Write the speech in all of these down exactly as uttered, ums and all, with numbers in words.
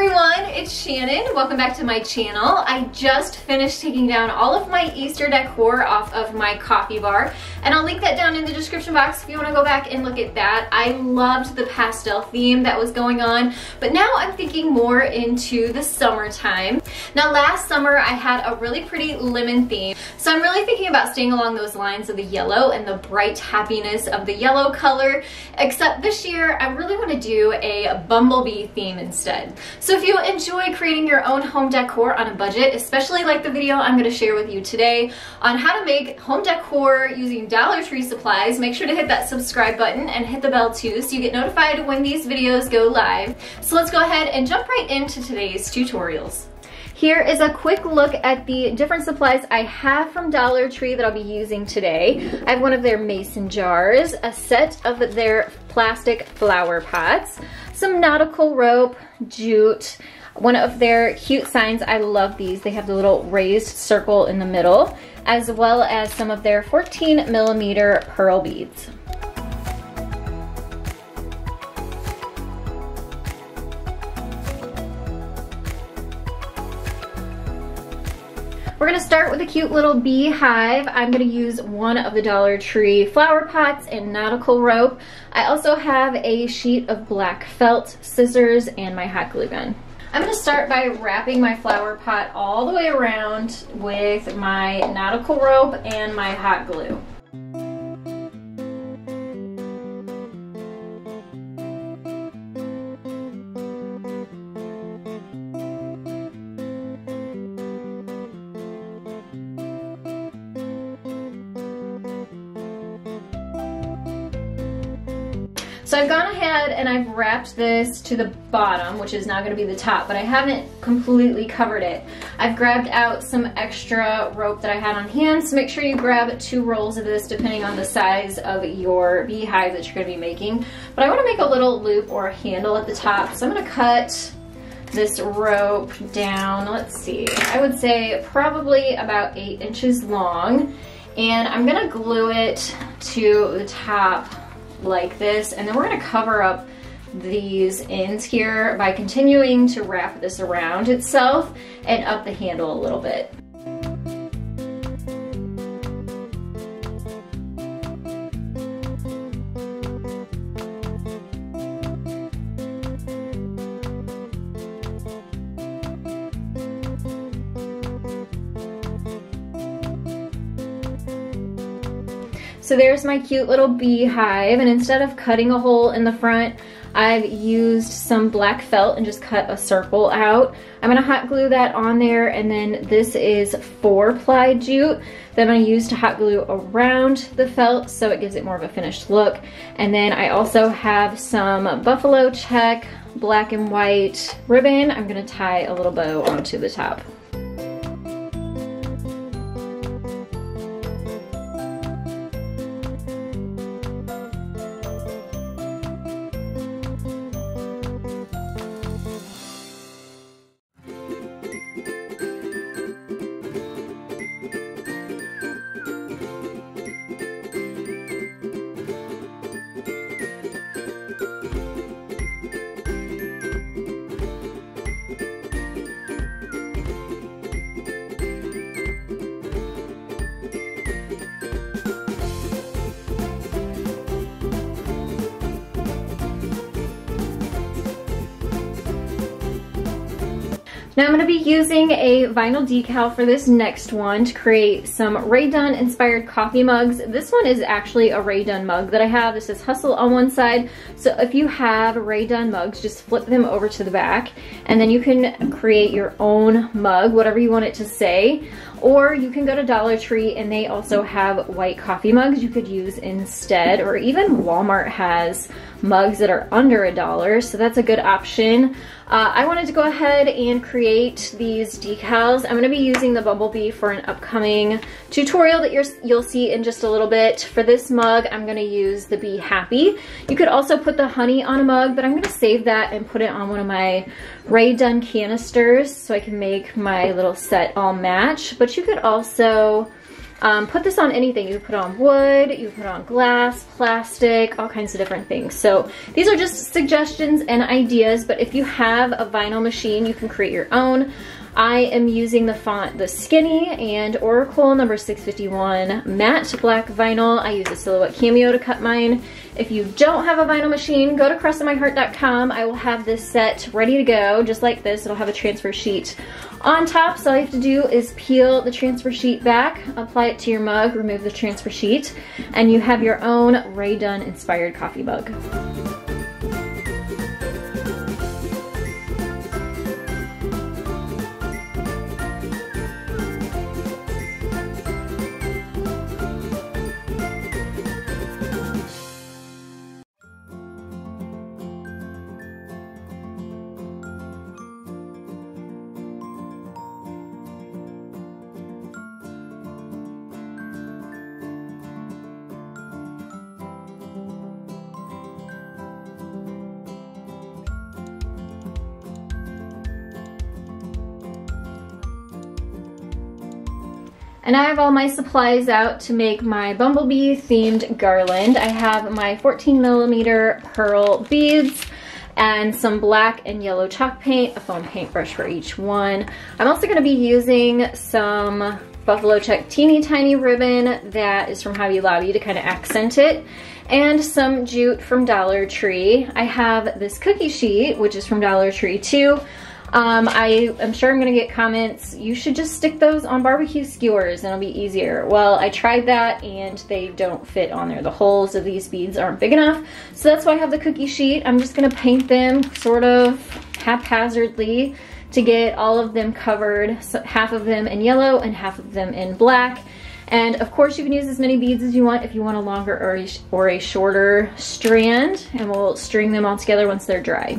everyone, it's Shannon. Welcome back to my channel. I just finished taking down all of my Easter decor off of my coffee bar, and I'll link that down in the description box if you want to go back and look at that. I loved the pastel theme that was going on, but now I'm thinking more into the summertime. Now last summer I had a really pretty lemon theme, so I'm really thinking about staying along those lines of the yellow and the bright happiness of the yellow color, except this year I really want to do a bumblebee theme instead. So if you enjoy creating your own home decor on a budget, especially like the video I'm going to share with you today on how to make home decor using Dollar Tree supplies, make sure to hit that subscribe button and hit the bell too so you get notified when these videos go live. So let's go ahead and jump right into today's tutorials. Here is a quick look at the different supplies I have from Dollar Tree that I'll be using today. I have one of their mason jars, a set of their plastic flower pots, some nautical rope, jute, one of their cute signs. I love these. They have the little raised circle in the middle, as well as some of their fourteen millimeter pearl beads. We're gonna start with a cute little beehive. I'm gonna use one of the Dollar Tree flower pots and nautical rope. I also have a sheet of black felt, scissors, and my hot glue gun. I'm gonna start by wrapping my flower pot all the way around with my nautical rope and my hot glue. So I've gone ahead and I've wrapped this to the bottom, which is now going to be the top, but I haven't completely covered it. I've grabbed out some extra rope that I had on hand, so make sure you grab two rolls of this depending on the size of your beehive that you're going to be making. But I want to make a little loop or handle at the top, so I'm going to cut this rope down, let's see, I would say probably about eight inches long, and I'm going to glue it to the top like this, and then we're going to cover up these ends here by continuing to wrap this around itself and up the handle a little bit. So there's my cute little beehive, and instead of cutting a hole in the front, I've used some black felt and just cut a circle out. I'm gonna hot glue that on there, and then this is four ply jute that I'm gonna use to hot glue around the felt so it gives it more of a finished look. And then I also have some buffalo check black and white ribbon. I'm gonna tie a little bow onto the top. Now I'm going to be using a vinyl decal for this next one to create some Rae Dunn inspired coffee mugs. This one is actually a Rae Dunn mug that I have. This says Hustle on one side. So if you have Rae Dunn mugs, just flip them over to the back, and then you can create your own mug, whatever you want it to say. Or you can go to Dollar Tree and they also have white coffee mugs you could use instead, or even Walmart has mugs that are under a dollar, so that's a good option. Uh, I wanted to go ahead and create these decals. I'm going to be using the bumblebee for an upcoming tutorial that you're, you'll see in just a little bit. For this mug, I'm going to use the Be Happy. You could also put the honey on a mug, but I'm going to save that and put it on one of my Rae Dunn canisters so I can make my little set all match. But you could also Um, put this on anything. You can put it on wood, you can put it on glass, plastic, all kinds of different things. So these are just suggestions and ideas, but if you have a vinyl machine, you can create your own. I am using the font, the Skinny and Oracle number six fifty-one matte black vinyl. I use a Silhouette Cameo to cut mine. If you don't have a vinyl machine, go to Crossin My Heart dot com. I will have this set ready to go, just like this. It'll have a transfer sheet on top, so all you have to do is peel the transfer sheet back, apply it to your mug, remove the transfer sheet, and you have your own Rae Dunn inspired coffee mug. And I have all my supplies out to make my bumblebee themed garland. I have my fourteen millimeter pearl beads and some black and yellow chalk paint, a foam paintbrush for each one. I'm also going to be using some buffalo check teeny tiny ribbon that is from Hobby Lobby to kind of accent it, and some jute from Dollar Tree. I have this cookie sheet, which is from Dollar Tree too. Um, I am sure I'm gonna get comments, you should just stick those on barbecue skewers and it'll be easier. Well, I tried that and they don't fit on there. The holes of these beads aren't big enough. So that's why I have the cookie sheet. I'm just gonna paint them sort of haphazardly to get all of them covered, so half of them in yellow and half of them in black. And of course you can use as many beads as you want if you want a longer or a, or a shorter strand, and we'll string them all together once they're dry.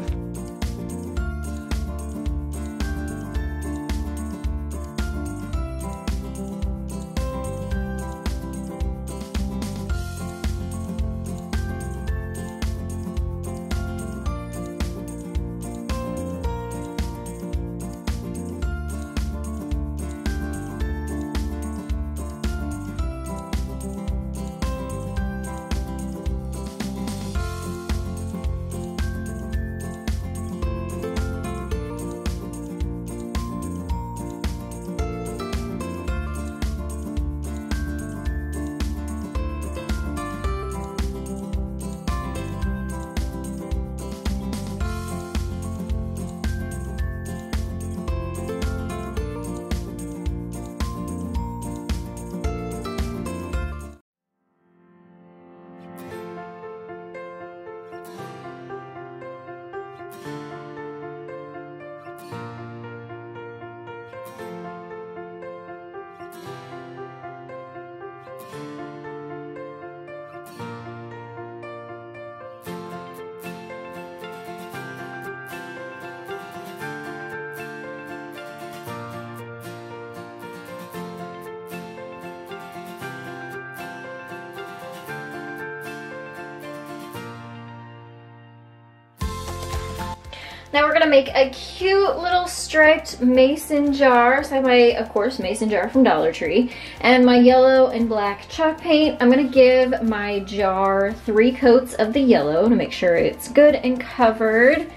Now we're gonna make a cute little striped mason jar. So I have my, of course, mason jar from Dollar Tree and my yellow and black chalk paint. I'm gonna give my jar three coats of the yellow to make sure it's good and covered.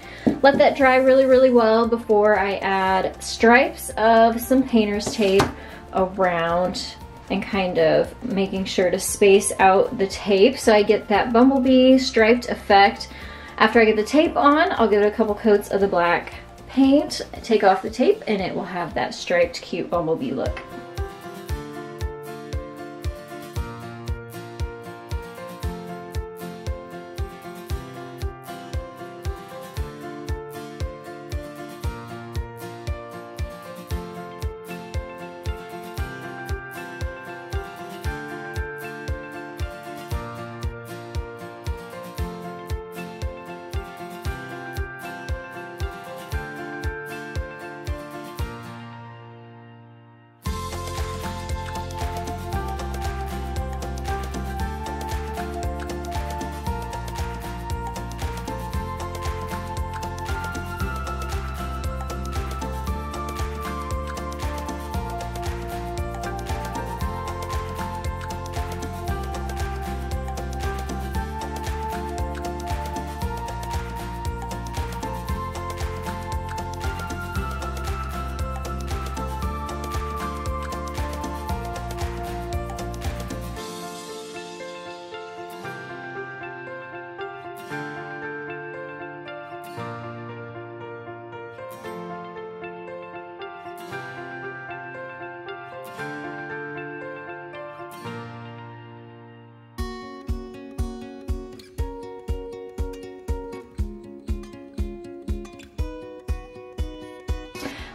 Let that dry really, really well before I add stripes of some painter's tape around and kind of making sure to space out the tape so I get that bumblebee striped effect. After I get the tape on, I'll give it a couple coats of the black paint, take off the tape, and it will have that striped, cute bumblebee look.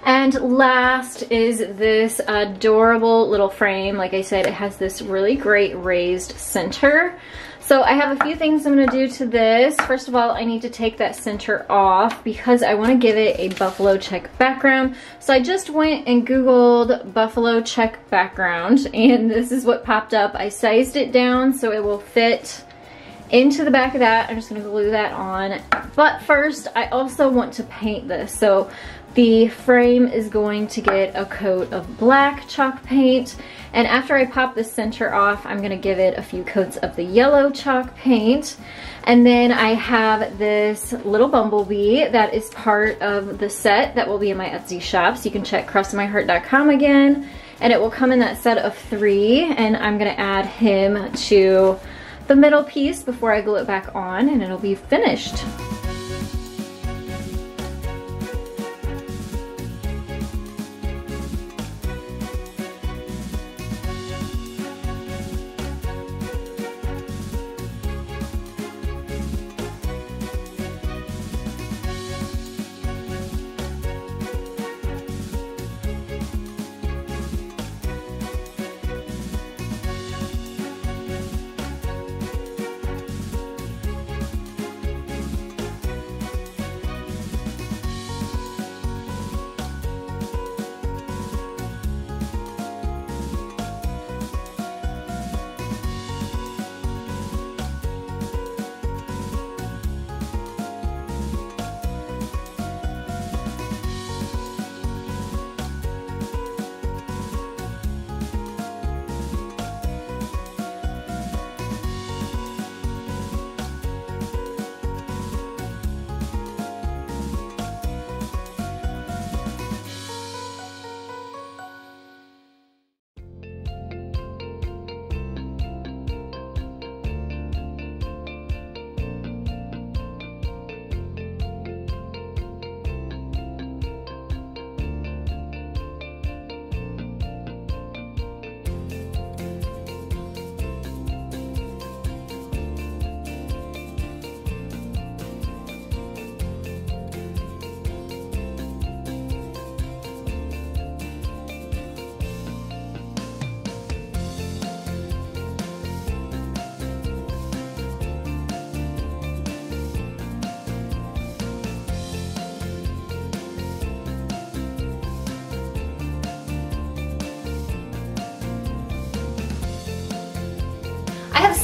And last is this adorable little frame. Like I said, it has this really great raised center. So I have a few things I'm gonna do to this. First of all, I need to take that center off because I wanna give it a buffalo check background. So I just went and Googled buffalo check background, and this is what popped up. I sized it down so it will fit into the back of that. I'm just gonna glue that on. But first, I also want to paint this. So the frame is going to get a coat of black chalk paint, and after I pop the center off, I'm gonna give it a few coats of the yellow chalk paint. And then I have this little bumblebee that is part of the set that will be in my Etsy shop, so you can check Crossin My Heart dot com again, and it will come in that set of three, and I'm gonna add him to the middle piece before I glue it back on, and it'll be finished.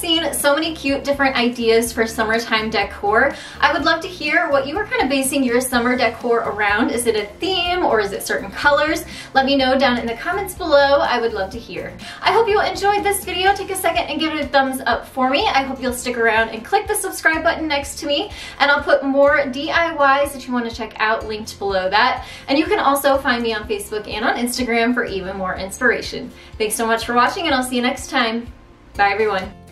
Seen so many cute different ideas for summertime decor. I would love to hear what you are kind of basing your summer decor around. Is it a theme or is it certain colors? Let me know down in the comments below. I would love to hear. I hope you enjoyed this video. Take a second and give it a thumbs up for me. I hope you'll stick around and click the subscribe button next to me, and I'll put more D I Ys that you want to check out linked below that. And you can also find me on Facebook and on Instagram for even more inspiration. Thanks so much for watching, and I'll see you next time. Bye everyone.